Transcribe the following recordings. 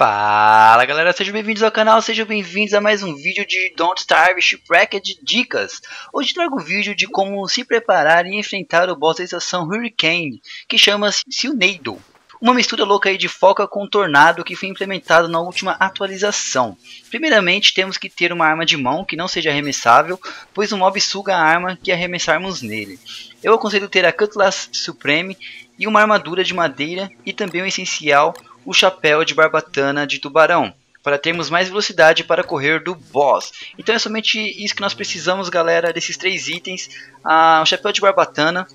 Fala galera, sejam bem-vindos ao canal, sejam bem-vindos a mais um vídeo de Don't Starve Shipwrecked Dicas. Hoje trago um vídeo de como se preparar e enfrentar o boss da estação Hurricane, que chama-se Sealnado. Uma mistura louca aí de foca com tornado que foi implementado na última atualização. Primeiramente temos que ter uma arma de mão que não seja arremessável, pois o mob suga a arma que arremessarmos nele. Eu aconselho ter a Cutlass Supreme e uma armadura de madeira e também o essencial, o chapéu de barbatana de tubarão, para termos mais velocidade para correr do boss. Então é somente isso que nós precisamos galera, desses três itens, o chapéu de barbatana,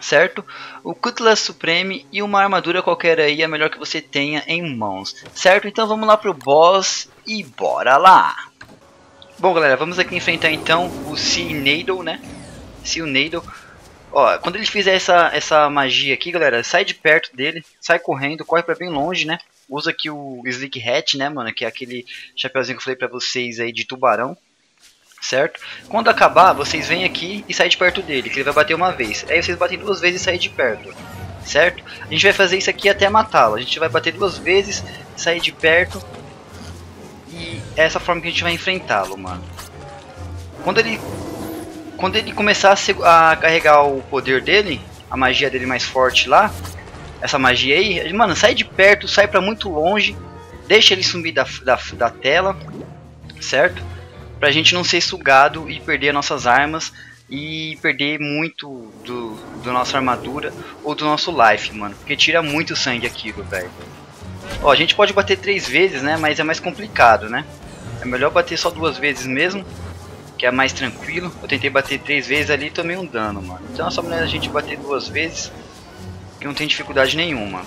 certo? O Cutlass Supreme e uma armadura qualquer aí, a melhor que você tenha em mãos, certo? Então vamos lá pro boss e bora lá! Bom galera, vamos aqui enfrentar então o Sealnado, né? Sealnado. Ó, quando ele fizer essa magia aqui, galera, sai de perto dele, sai correndo, corre pra bem longe, né? Usa aqui o Slick Hatch, né, mano? Que é aquele chapeuzinho que eu falei pra vocês aí de tubarão. Certo? Quando acabar, vocês vêm aqui e saem de perto dele, que ele vai bater uma vez. Aí vocês batem duas vezes e saem de perto. Certo? A gente vai fazer isso aqui até matá-lo. A gente vai bater duas vezes, sair de perto. E é essa forma que a gente vai enfrentá-lo, mano. Quando ele começar a carregar o poder dele, a magia dele mais forte lá, essa magia aí, mano, sai de perto, sai pra muito longe, deixa ele sumir da tela, certo? Pra gente não ser sugado e perder nossas armas e perder muito da nossa armadura ou do nosso life, mano, porque tira muito sangue aquilo, velho. Ó, a gente pode bater três vezes, né, mas é mais complicado, né? É melhor bater só duas vezes mesmo, que é mais tranquilo. Eu tentei bater três vezes ali e tomei um dano, mano. Então é só melhor a gente bater duas vezes, que não tem dificuldade nenhuma.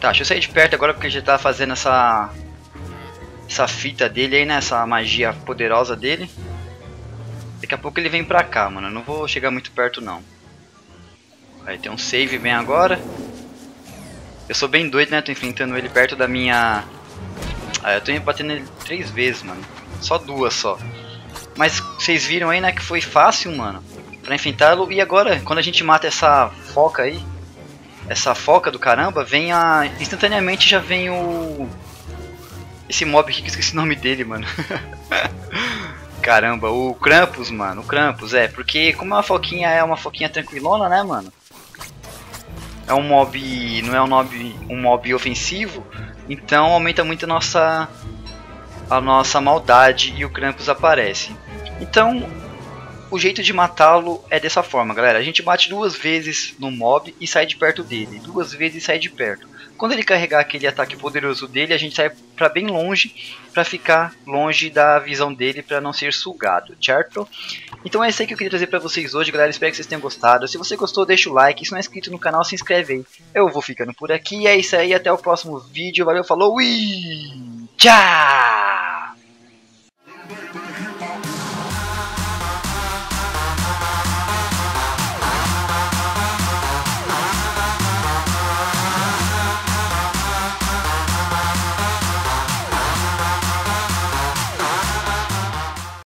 Tá, deixa eu sair de perto agora, porque já tá fazendo essa fita dele aí, né? Essa magia poderosa dele. Daqui a pouco ele vem pra cá, mano. Eu não vou chegar muito perto, não. Aí tem um save bem agora. Eu sou bem doido, né? Tô enfrentando ele perto da minha... Ah, eu tô batendo ele três vezes, mano. Só duas só. Mas vocês viram aí, né, que foi fácil, mano, pra enfrentá-lo. E agora, quando a gente mata essa foca aí, essa foca do caramba, vem a... Instantaneamente já vem o... Esse mob aqui que eu esqueci o nome dele, mano. Caramba, o Krampus, mano. O Krampus, é. Porque como é uma foquinha tranquilona, né, mano? É um mob... Não é um mob ofensivo. Então aumenta muito a nossa maldade e o Krampus aparece. Então o jeito de matá-lo é dessa forma, galera. A gente bate duas vezes no mob e sai de perto dele. Duas vezes e sai de perto. Quando ele carregar aquele ataque poderoso dele, a gente sai pra bem longe, pra ficar longe da visão dele, pra não ser sugado, certo? Então é isso aí que eu queria trazer pra vocês hoje, galera. Espero que vocês tenham gostado. Se você gostou, deixa o like. Se não é inscrito no canal, se inscreve aí. Eu vou ficando por aqui. É isso aí. Até o próximo vídeo. Valeu, falou e tchau!